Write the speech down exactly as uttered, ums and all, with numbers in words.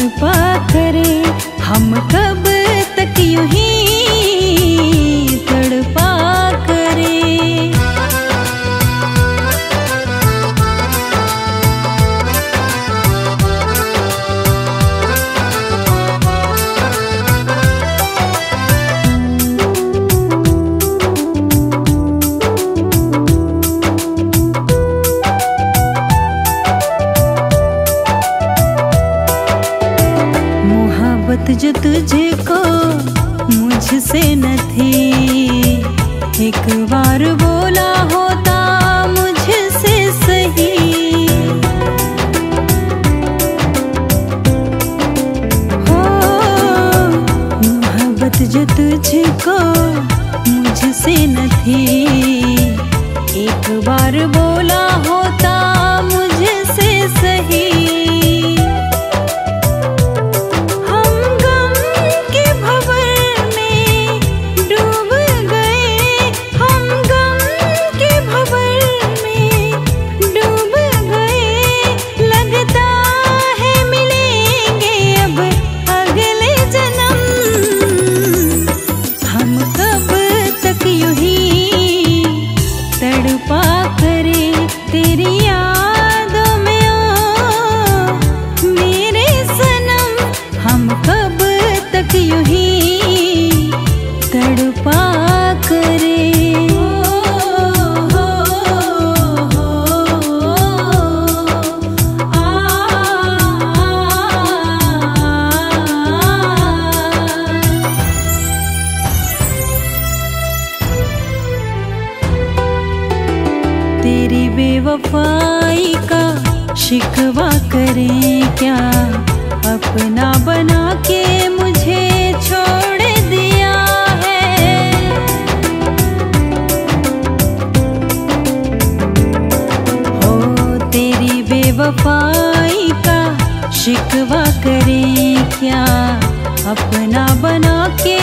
कृपा करे, हम कब तक यूं ही तड़पा करे। जो तुझे को मुझसे न थी, एक बार बोला होता मुझसे सही। हो मोहब्बत जो तुझे को मुझसे न थी, एक बार बोला होता मुझसे सही। तेरी बेवफाई का शिकवा करें क्या, अपना बना के मुझे छोड़ दिया है। हो तेरी बेवफाई का शिकवा करें क्या, अपना बना के